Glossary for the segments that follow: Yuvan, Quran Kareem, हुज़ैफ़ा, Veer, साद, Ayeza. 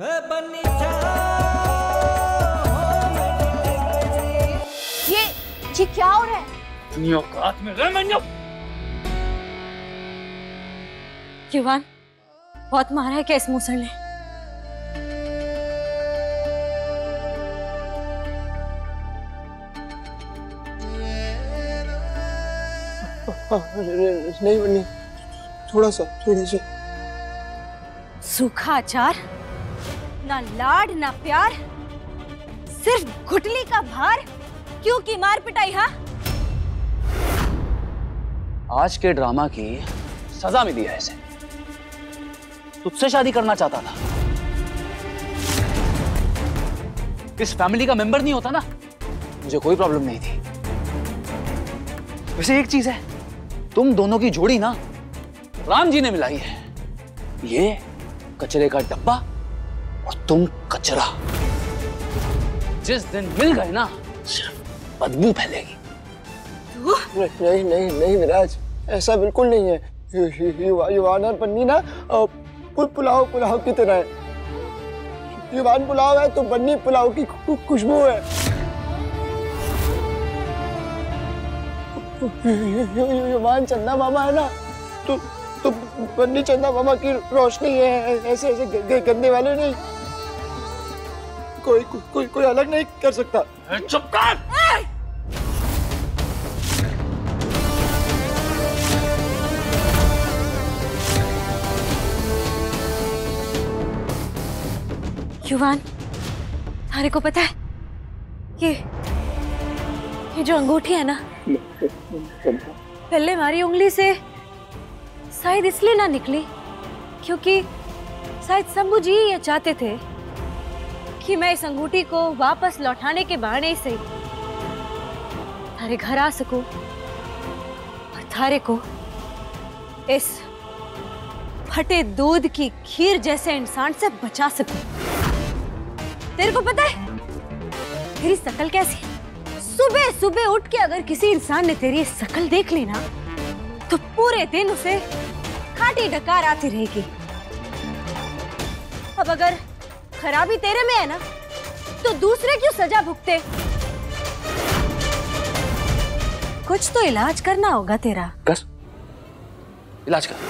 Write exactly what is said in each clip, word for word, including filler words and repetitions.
ये ये क्या हो रहा है? अपनी औकात में युवान, बहुत मारा है क्या इस मूसर ने? नहीं बनी, थोड़ा सा थोड़ा सा सूखा अचार, ना लाड ना प्यार, सिर्फ घुटली का भार। क्यों की मार पिटाई? हा, आज के ड्रामा की सजा मिली है इसे। तुझसे शादी करना चाहता था, इस फैमिली का मेंबर नहीं होता ना, मुझे कोई प्रॉब्लम नहीं थी। वैसे एक चीज है, तुम दोनों की जोड़ी ना राम जी ने मिलाई है। ये कचरे का डब्बा और तुम कचरा। जिस दिन मिल गए ना, सिर्फ बदबू फैलेगी। नहीं नहीं नहीं विराज, ऐसा बिल्कुल नहीं है। युवान और बन्नी ना पुल पुलाव पुलाव की तरह है। युवान पुलाव है तो बन्नी पुलाव की खुशबू है। युवान चंदा मामा है ना, तो तो बन्नी चंदा मामा की रोशनी है। ऐसे ऐसे गंदे वाले नहीं, कोई को, को, कोई अलग नहीं कर सकता। चुप कर। युवान, तारे को पता है कि ये जो अंगूठी है ना, पहले हमारी उंगली से शायद इसलिए ना निकली क्योंकि शायद शंभू जी ये चाहते थे कि मैं इस अंगूठी को वापस लौटाने के बहाने से थारे घर आ सकूं और थारे को इस फटे दूध की खीर जैसे इंसान से बचा सकूं। तेरे को पता है तेरी शकल कैसी? सुबह सुबह उठ के अगर किसी इंसान ने तेरी शकल देख ली ना, तो पूरे दिन उसे खाटी डकार आती रहेगी। अब अगर खराबी तेरे में है ना, तो दूसरे क्यों सजा भुगते? कुछ तो इलाज करना होगा तेरा। कर इलाज कर।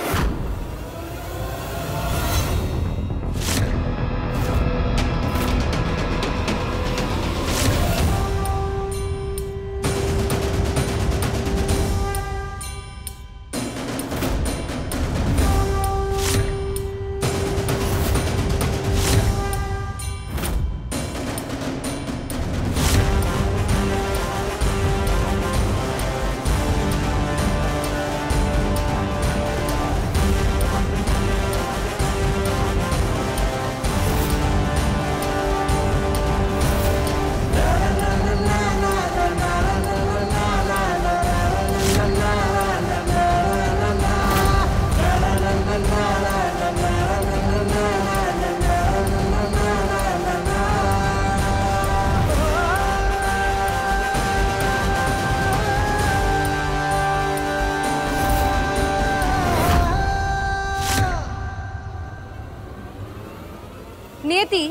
नियति,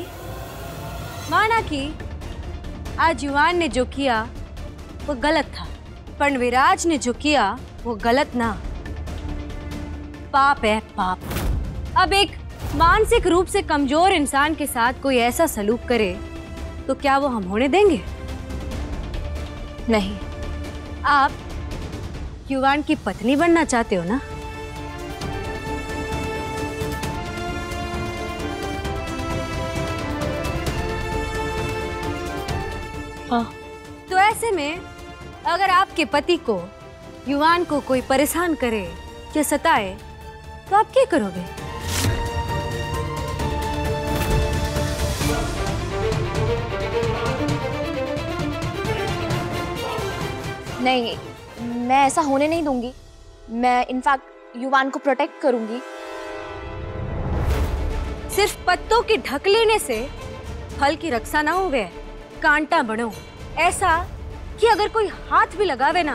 माना कि आज युवान ने जो किया वो गलत था, पर विराज ने जो किया वो गलत ना, पाप है पाप। अब एक मानसिक रूप से कमजोर इंसान के साथ कोई ऐसा सलूक करे तो क्या वो हम होने देंगे? नहीं। आप युवान की पत्नी बनना चाहते हो ना? हाँ। तो ऐसे में अगर आपके पति को, युवान को कोई परेशान करे या सताए तो आप क्या करोगे? नहीं, मैं ऐसा होने नहीं दूंगी। मैं इनफैक्ट युवान को प्रोटेक्ट करूंगी। सिर्फ पत्तों की ढक लेने से फल की रक्षा ना हो, गए कांटा बनो। ऐसा कि अगर कोई हाथ भी लगावे ना,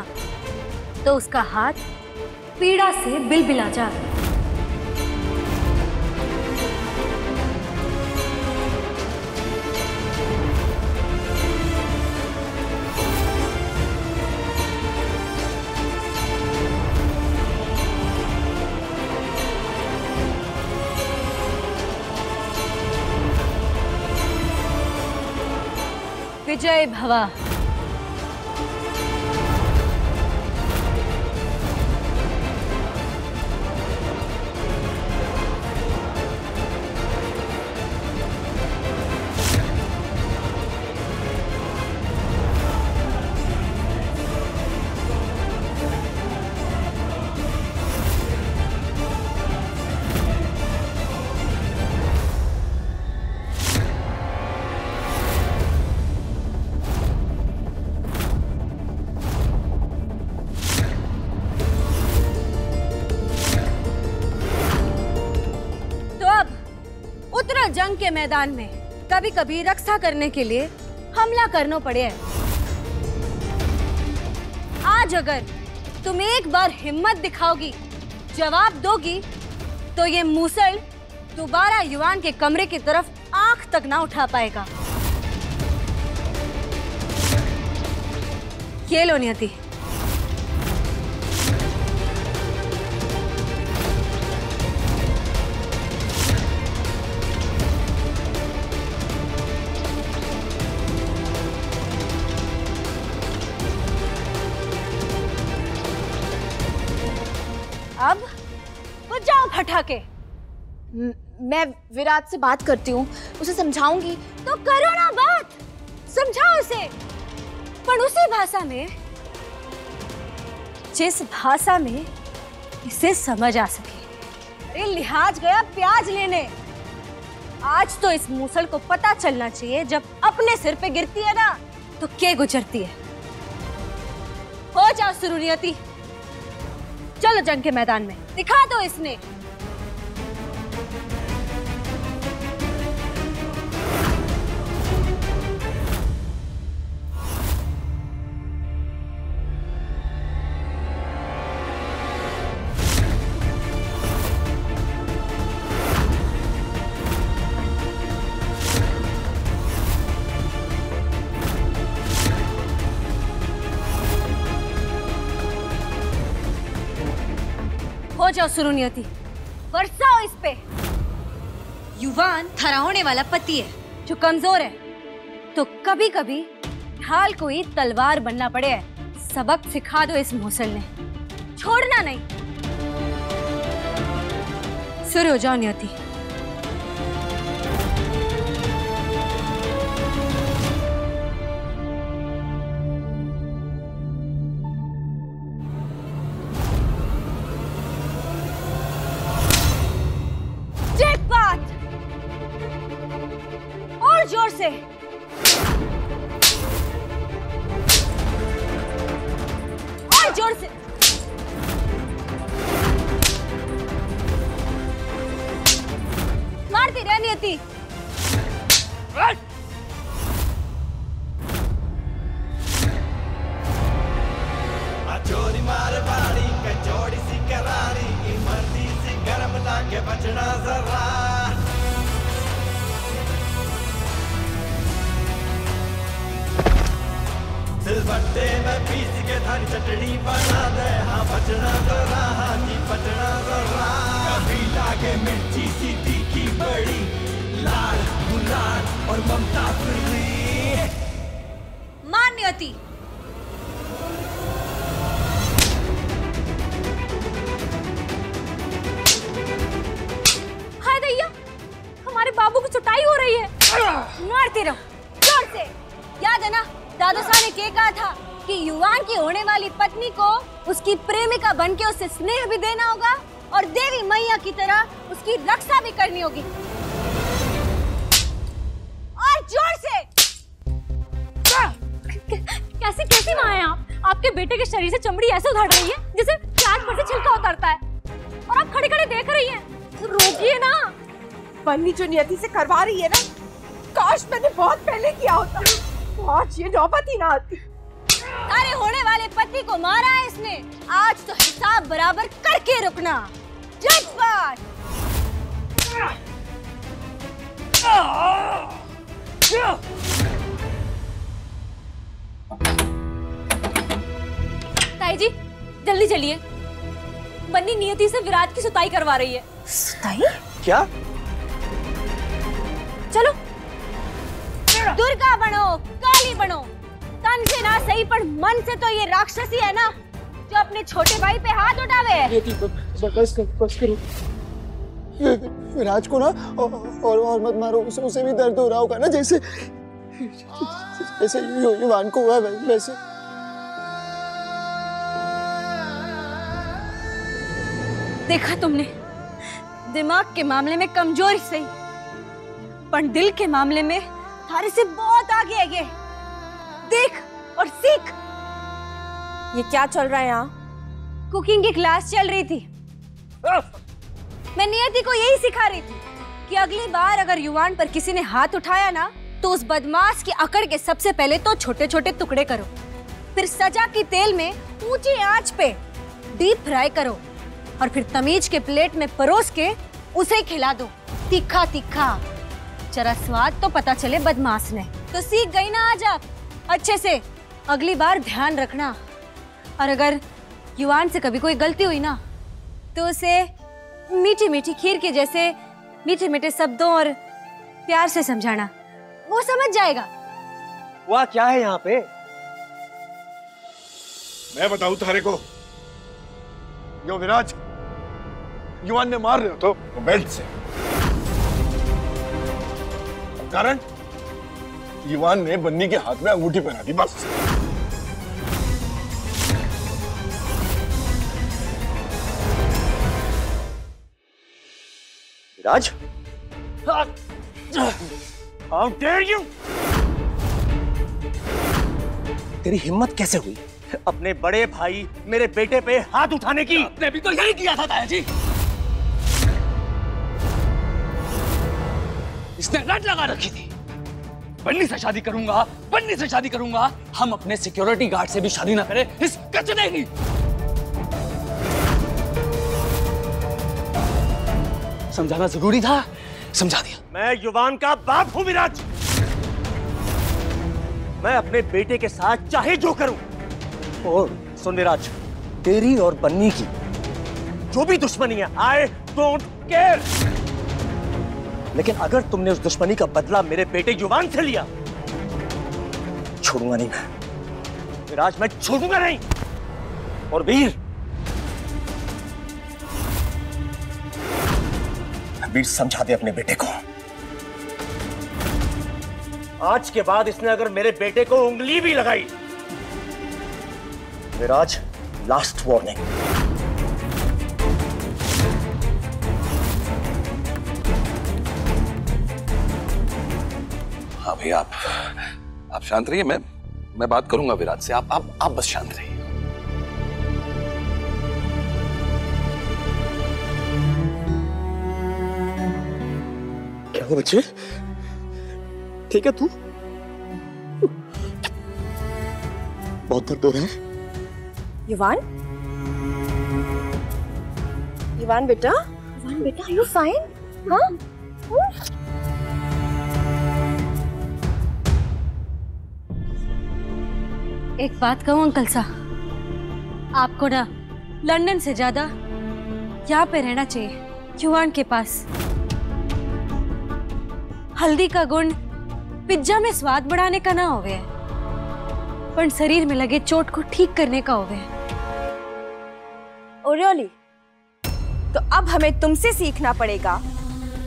तो उसका हाथ पीड़ा से बिलबिला जाए। विजय भवा। जंग के मैदान में कभी कभी रक्षा करने के लिए हमला करना पड़े। आज अगर तुम एक बार हिम्मत दिखाओगी, जवाब दोगी, तो ये मूसल दोबारा युवान के कमरे की तरफ आंख तक ना उठा पाएगा। ये लो नियति, अब वो जाओ हटा के। मैं विराट से बात करती हूँ, उसे समझाऊंगी। तो करो ना बात, समझाओ उसे, पर उसी भाषा में जिस भाषा में इसे समझ आ सके। अरे लिहाज गया प्याज लेने। आज तो इस मूसल को पता चलना चाहिए, जब अपने सिर पे गिरती है ना तो क्या गुजरती है। हो जाओ शुरू नियति, चलो जंग के मैदान में दिखा दो इसने। हो जाओ शुरू नियति, बरसाओ इस पे। युवान थरा होने वाला पति है जो कमजोर है, तो कभी कभी ढाल कोई तलवार बनना पड़े। सबक सिखा दो इस मूसल ने, छोड़ना नहीं। शुरू हो जाओ नियति। जोर से और जोर से। मारती रह नियति। मार बाड़ी कचौड़ी सी करारी, इमरती सी गर्म लाके बचना जरा। सिलबट्टे में पीस के थारी चटनी बना दे। हाँ बचना तो रहा, जी बचना तो रहा। कभी लागे मिर्ची सी तीखी बड़ी, लाल गुलाल और ममता फुल्ली। मान्यती हाय दैया, हमारे बाबू की चुटाई हो रही है। मारते रहो जोर से। याद है ना दादा साहब ने कहा था कि युवान की होने वाली पत्नी को उसकी प्रेमिका बनके उससे स्नेह भी देना होगा और देवी मैया की तरह उसकी रक्षा भी करनी होगी। और जोर से। कैसी कैसी मां हैं आप? आपके बेटे के शरीर से चमड़ी ऐसे उधड़ रही है जैसे चाट पर से छिलका उतरता है, और आप खड़े खड़े देख रही हैं। तो रोकिए ना। पन्नी जो नियति से करवा रही है ना, काश मैंने बहुत पहले किया होता। आज ये नौबत ही ना आती। तारे होने वाले पति को मारा है इसने, आज तो हिसाब बराबर करके रुकना। जज्बात। ताई जी जल्दी चलिए, बन्नी नियति से विराट की सुताई करवा रही है। सुताई? क्या? चलो। दुर्गा बनो, काली बनो, तन से ना सही पर मन से तो ये राक्षसी है ना, जो अपने छोटे भाई पे हाथ उठावे है। बस कर, बस करो। राज को ना और और मत मारो, उसे उसे भी दर्द हो रहा होगा ना, जैसे जैसे युवान को हुआ है वैसे। देखा तुमने, दिमाग के मामले में कमजोर सही, पर दिल के मामले में थारे से बहुत आगे है ये। देख और सीख। ये क्या चल रहा है यहाँ? कुकिंग की क्लास चल रही थी। मैं नियति को यही सिखा रही थी कि अगली बार अगर युवान पर किसी ने हाथ उठाया ना, तो उस बदमाश की अकड़ के सबसे पहले तो छोटे छोटे टुकड़े करो, फिर सजा के तेल में ऊंची आंच पे डीप फ्राई करो, और फिर तमीज के प्लेट में परोस के उसे खिला दो, तीखा तीखा, जरा स्वाद तो पता चले बदमाश ने। तो सीख गई ना आज आप अच्छे से, अगली बार ध्यान रखना। और अगर युवान से कभी कोई गलती हुई ना, तो उसे मीठी मीठी खीर के जैसे मीठे मीठे शब्दों और प्यार से समझाना, वो समझ जाएगा। वाह, क्या है यहाँ पे? मैं बताऊँ तुम्हारे को, यो विराज, युवान ने मार रहे हो तो बेल्ट से, कारण युवान ने बन्नी के हाथ में अंगूठी पहना दी, बस। विराज, How dare you? तेरी हिम्मत कैसे हुई अपने बड़े भाई मेरे बेटे पे हाथ उठाने की? आपने भी तो यही किया था ताया जी। इसने रट लगा रखी थी, बन्नी से शादी करूंगा, बन्नी से शादी करूंगा। हम अपने सिक्योरिटी गार्ड से भी शादी ना करें, इस कचरे की। समझाना जरूरी था, समझा दिया। मैं युवान का बाप हूं विराज, मैं अपने बेटे के साथ चाहे जो करूं। और सुन विराज, तेरी और बन्नी की जो भी दुश्मनी है, आई डोंट केयर, लेकिन अगर तुमने उस दुश्मनी का बदला मेरे बेटे युवान से लिया, छोड़ूंगा नहीं मैं विराज, मैं छोड़ूंगा नहीं। और वीर, वीर समझा दे अपने बेटे को, आज के बाद इसने अगर मेरे बेटे को उंगली भी लगाई, विराज लास्ट वार्निंग, हाँ भैया, आप आप शांत रहिए, मैं मैं बात करूंगा विराज से, आप आप आप बस शांत रहिए। क्या हुआ बच्चे, ठीक है तू? बहुत दर्द हो रहा है। युवान, युवान बेटा, युवान बेटा, are you fine? हाँ? एक बात कहूँ अंकल साहब, आपको ना लंदन से ज्यादा यहाँ पे रहना चाहिए युवान के पास। हल्दी का गुण पिज्जा में स्वाद बढ़ाने का ना होवे, पर शरीर में लगे चोट को ठीक करने का होवे। ओरियोली, तो अब हमें तुमसे सीखना पड़ेगा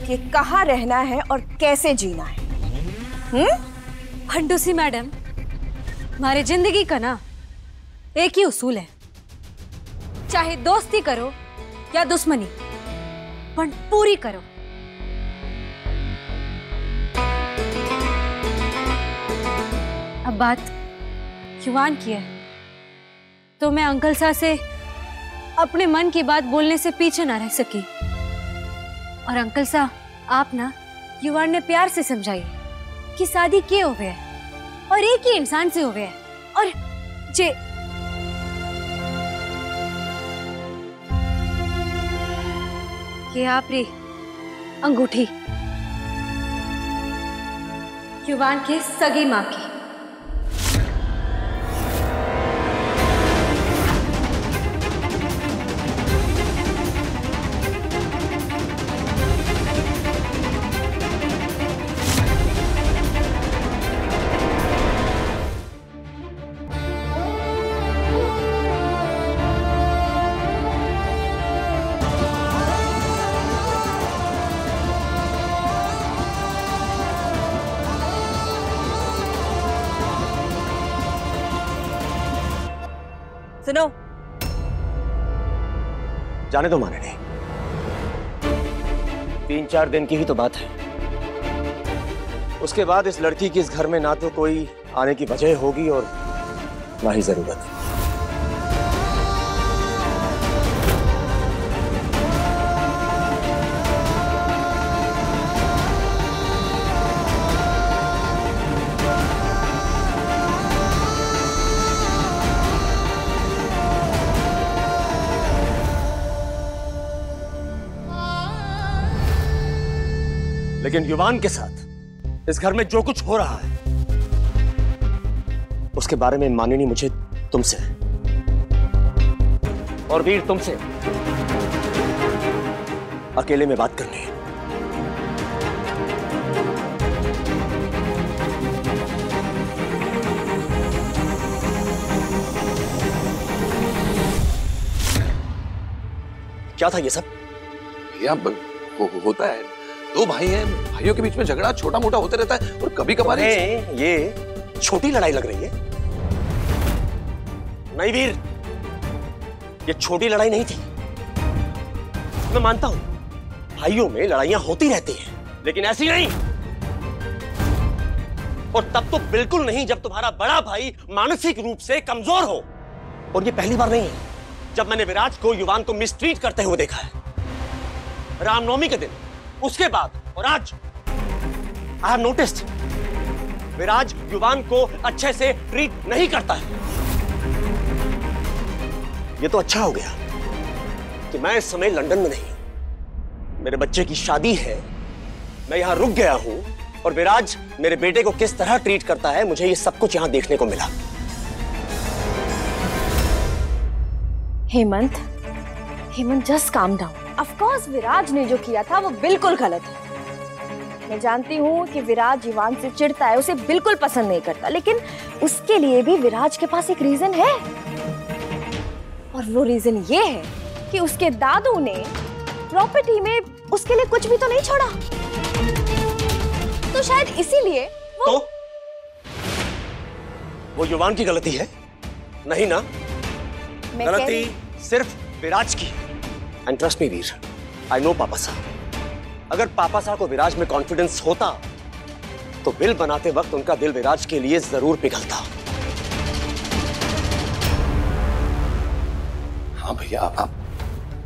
कि कहाँ रहना है और कैसे जीना है। हम्म? भंडूसी मैडम, हमारे जिंदगी का ना एक ही उसूल है, चाहे दोस्ती करो या दुश्मनी, पर पूरी करो। अब बात युवान की है, तो मैं अंकल साहब से अपने मन की बात बोलने से पीछे ना रह सकी। और अंकल साहब, आप ना युवान ने प्यार से समझाई कि शादी के हुए है और एक ही इंसान से हुए है, और जे ये आप रे अंगूठी युवान के सगी माँ की। सुनो, जाने दो माने नहीं, तीन चार दिन की ही तो बात है। उसके बाद इस लड़की की इस घर में ना तो कोई आने की वजह होगी और ना ही जरूरत। लेकिन युवान के साथ इस घर में जो कुछ हो रहा है उसके बारे में माननी मुझे तुमसे और वीर तुमसे अकेले में बात करनी है। क्या था ये सब? या हो, होता है, दो भाई हैं, भाइयों के बीच में झगड़ा छोटा मोटा होते रहता है और कभी कभार ये छोटी लड़ाई लग रही है। नहीं वीर, ये छोटी लड़ाई नहीं थी। मैं मानता हूं भाइयों में लड़ाइयां होती रहती हैं, लेकिन ऐसी नहीं, और तब तो बिल्कुल नहीं जब तुम्हारा बड़ा भाई मानसिक रूप से कमजोर हो। और ये पहली बार नहीं है जब मैंने विराज को, युवान को मिसट्रीट करते हुए देखा है। रामनवमी के दिन, उसके बाद और आज आई हैव नोटिस्ड विराज युवान को अच्छे से ट्रीट नहीं करता है। ये तो अच्छा हो गया कि मैं इस समय लंदन में नहीं, मेरे बच्चे की शादी है, मैं यहां रुक गया हूं और विराज मेरे बेटे को किस तरह ट्रीट करता है मुझे ये सब कुछ यहां देखने को मिला। Hemant, Hemant just calm down. Of course, Viraj ने जो किया था वो बिल्कुल गलत है। मैं जानती हूँ कि विराज युवान से चिढ़ता है, उसे बिल्कुल पसंद नहीं करता, लेकिन उसके लिए भी विराज के पास एक रीजन है और वो रीजन ये है कि उसके दादू ने प्रॉपर्टी में उसके लिए कुछ भी तो नहीं छोड़ा, तो शायद इसीलिए वो... तो? वो युवान की गलती है नहीं ना? गलती सिर्फ विराज की। And trust me, Veer, I know पापा साहब। अगर पापा साहब को विराज में कॉन्फिडेंस होता तो बिल बनाते वक्त उनका दिल विराज के लिए जरूर पिघलता। हाँ भैया, आप आप,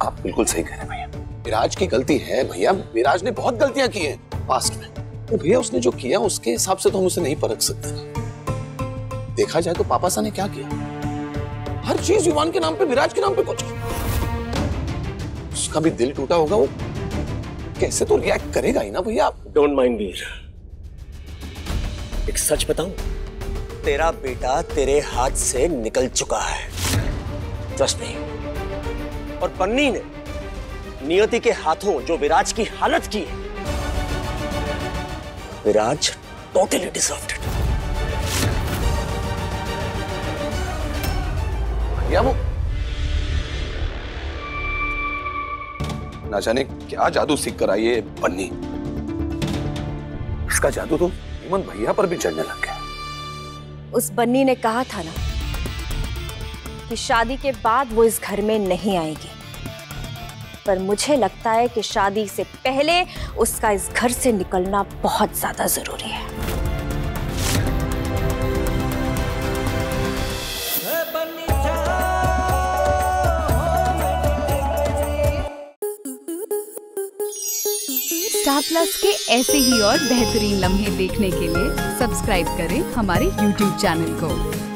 आप बिल्कुल सही कह रहे हैं भैया, विराज की गलती है भैया। विराज ने बहुत गलतियां की हैं पास्ट में, तो भैया उसने जो किया उसके हिसाब से तो हम उसे नहीं परख सकते। देखा जाए तो पापा साहब ने क्या किया, हर चीज युवान के नाम पे, विराज के नाम पे कुछ, उसका भी दिल टूटा होगा, वो कैसे तो रिएक्ट करेगा ही ना भैया। डोंट माइंड वीर, एक सच बताऊं, तेरा बेटा तेरे हाथ से निकल चुका है, ट्रस्ट मी। और पन्नी ने नियति के हाथों जो विराज की हालत की है, विराज टोटली डिजर्व्ड इट। भैया वो ना जाने क्या जादू सीख कर आई है पन्नी, उसका जादू तो हेमंत भैया पर भी चढ़ने लग गया। उस बन्नी ने कहा था ना कि शादी के बाद वो इस घर में नहीं आएगी, पर मुझे लगता है कि शादी से पहले उसका इस घर से निकलना बहुत ज्यादा जरूरी है। स्टार प्लस के ऐसे ही और बेहतरीन लम्हे देखने के लिए सब्सक्राइब करें हमारे यूट्यूब चैनल को।